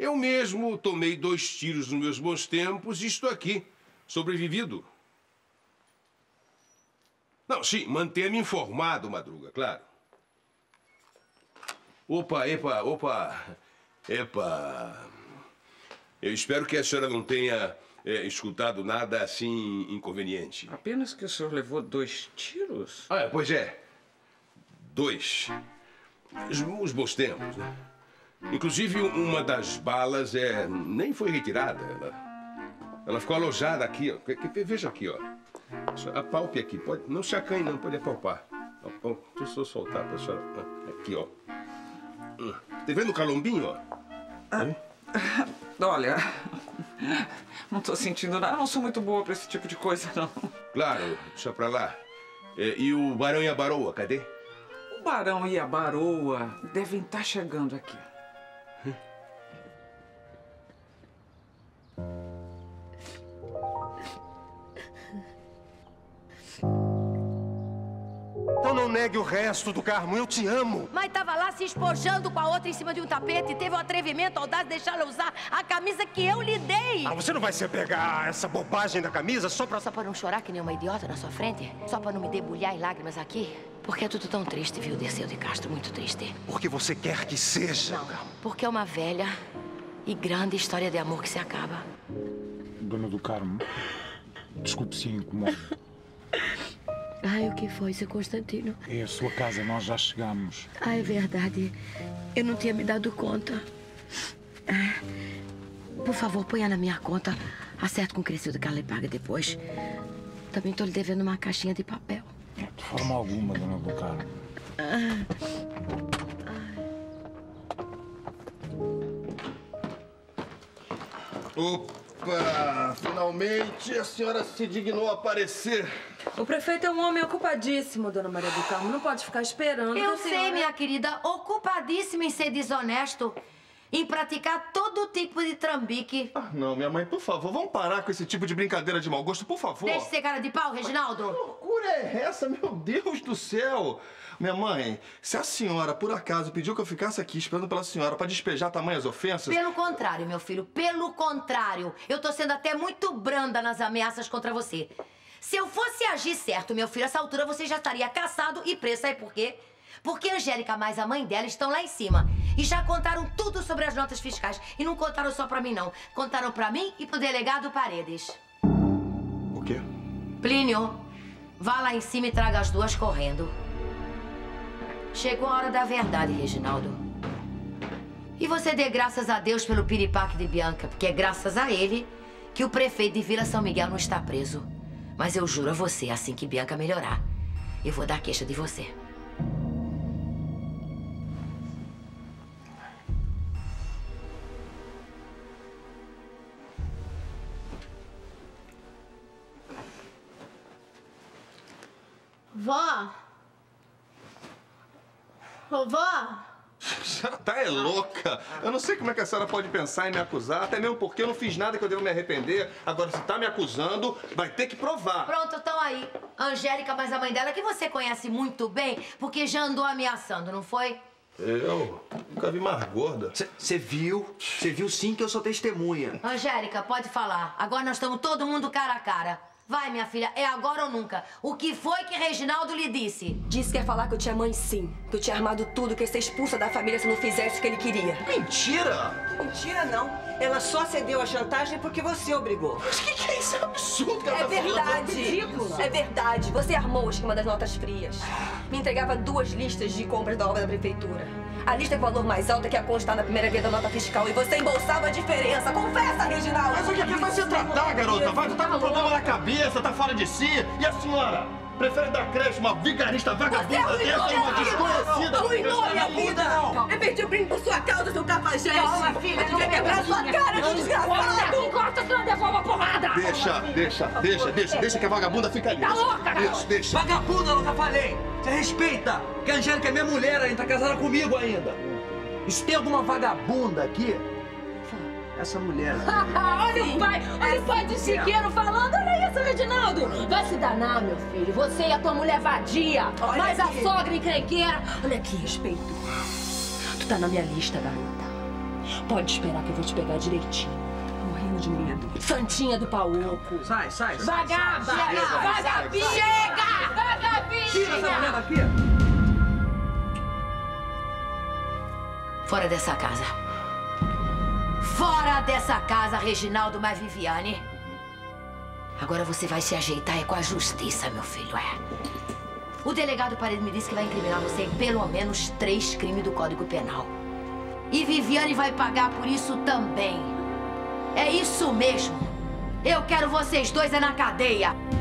Eu mesmo tomei 2 tiros nos meus bons tempos e estou aqui, sobrevivido. Não, sim, mantenha-me informado, Madruga, claro. Opa, epa, opa, epa. Eu espero que a senhora não tenha escutado nada assim inconveniente. Apenas que o senhor levou 2 tiros? Ah, pois é. 2. Os bons tempos, né? Inclusive, uma das balas nem foi retirada. Ela ficou alojada aqui, ó. Veja aqui, ó. Apalpe aqui, pode. Não se acanhe, não, pode apalpar. Deixa eu soltar pra senhora. Aqui, ó. Tá vendo o calombinho, ó? Olha, não tô sentindo nada. Eu não sou muito boa pra esse tipo de coisa, não. Claro, deixa pra lá. E o Barão e a Baroa, cadê? O Barão e a Baroa devem estar chegando aqui. Então não negue o resto do Carmo, eu te amo. Mas tava lá se espojando com a outra em cima de um tapete e teve o atrevimento, a audácia de deixá-la usar a camisa que eu lhe dei. Ah, você não vai se apegar a essa bobagem da camisa só pra... Só pra não chorar que nem uma idiota na sua frente? Só pra não me debulhar em lágrimas aqui? Porque é tudo tão triste, viu, Desceu de Castro, muito triste. Porque você quer que seja, não, Carmo. Porque é uma velha e grande história de amor que se acaba. Dona do Carmo, desculpe se incomoda. Ai, o que foi, seu Constantino? É a sua casa, nós já chegamos. Ah, é verdade. Eu não tinha me dado conta. Por favor, ponha na minha conta. Acerto com o Crescido que ela lhe paga depois. Também estou lhe devendo uma caixinha de papel. De forma alguma, dona Bucardo. Opa! Finalmente a senhora se dignou a aparecer. O prefeito é um homem ocupadíssimo, dona Maria do Carmo. Não pode ficar esperando. Eu sei, minha querida. Ocupadíssimo em ser desonesto. Em praticar todo tipo de trambique. Ah, não, minha mãe, por favor, vamos parar com esse tipo de brincadeira de mau gosto, por favor. Deixa de ser cara de pau, Reginaldo. Mas que loucura é essa, meu Deus do céu? Minha mãe, se a senhora, por acaso, pediu que eu ficasse aqui esperando pela senhora pra despejar tamanhas ofensas... Pelo contrário, meu filho, pelo contrário. Eu tô sendo até muito branda nas ameaças contra você. Se eu fosse agir certo, meu filho, a essa altura você já estaria caçado e preso, sabe por quê? Porque Angélica mais a mãe dela estão lá em cima. E já contaram tudo sobre as notas fiscais. E não contaram só pra mim, não. Contaram pra mim e pro delegado Paredes. O quê? Plínio, vá lá em cima e traga as duas correndo. Chegou a hora da verdade, Reginaldo. E você dê graças a Deus pelo piripaque de Bianca, porque é graças a ele que o prefeito de Vila São Miguel não está preso. Mas eu juro a você, assim que Bianca melhorar, eu vou dar queixa de você. Vó! Ô, vó! A senhora tá louca! Eu não sei como é que a senhora pode pensar em me acusar, até mesmo porque eu não fiz nada que eu devo me arrepender. Agora, se tá me acusando, vai ter que provar. Pronto, então aí. Angélica, mas a mãe dela, que você conhece muito bem, porque já andou ameaçando, não foi? Eu? Nunca vi mais gorda. Você viu? Você viu sim que eu sou testemunha. Angélica, pode falar. Agora nós estamos todo mundo cara a cara. Vai, minha filha, é agora ou nunca. O que foi que Reginaldo lhe disse? Disse que ia falar que eu tinha mãe, sim. Que eu tinha armado tudo, que ia ser expulsa da família se não fizesse o que ele queria. Mentira! Mentira, não. Ela só cedeu à chantagem porque você obrigou. Mas que é isso? É absurdo, cara. É verdade. É verdade. Você armou o esquema das notas frias. Me entregava 2 listas de compras da obra da prefeitura. A lista com valor mais alto é que ia constar na primeira via da nota fiscal e você embolsava a diferença. Confessa, Reginaldo! Mas o que é que vai se tratar, garota? Vai, tu tá com problema na cabeça, tá fora de si. E a senhora? Prefere dar creche uma vigarista vagabunda dessa a uma desconhecida? Arruinou minha vida! Eu perdi o brinco por sua causa, seu cafajeste! Calma, filha! Eu devia quebrar sua cara, seu desgraçado! Encosta, senão eu devolvo a porrada! Deixa que a vagabunda fica ali! Tá louca, cara! Deixa! Vagabunda, eu nunca falei! Você respeita, que a Angélica é minha mulher ainda, tá casada comigo ainda! E se tem alguma vagabunda aqui... Essa mulher... Olha o pai! Olha o pai do chiqueiro falando! Olha isso, Reginaldo! Vai se danar, meu filho! Você e a tua mulher vadia! Mas a sogra encrenqueira... Olha aqui, respeito! Tu tá na minha lista, garota. Pode esperar que eu vou te pegar direitinho. Morrendo de medo. Santinha do pauco. Sai, sai, sai. Vagaba! Vagabinha! Chega! Vagabinha! Tira essa mulher daqui! Fora dessa casa. Fora dessa casa, Reginaldo, mas Viviane. Agora você vai se ajeitar é com a justiça, meu filho, é. O delegado Paredes me disse que vai incriminar você em pelo menos 3 crimes do Código Penal. E Viviane vai pagar por isso também. É isso mesmo. Eu quero vocês dois é na cadeia.